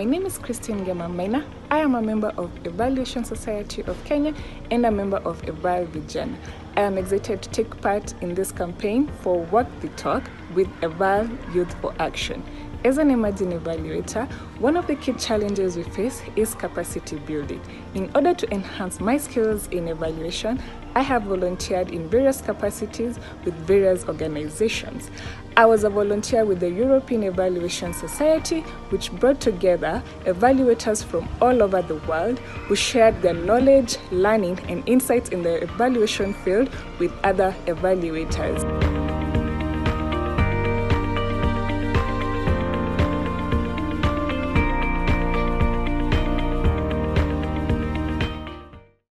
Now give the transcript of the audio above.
My name is Christine Maina. I am a member of Evaluation Society of Kenya and a member of EvalVijana. I am excited to take part in this campaign for Walk the Talk with Eval Youth for Action. As an emerging evaluator, one of the key challenges we face is capacity building. In order to enhance my skills in evaluation, I have volunteered in various capacities with various organizations. I was a volunteer with the European Evaluation Society, which brought together evaluators from all over the world who shared their knowledge, learning, and insights in the evaluation field with other evaluators.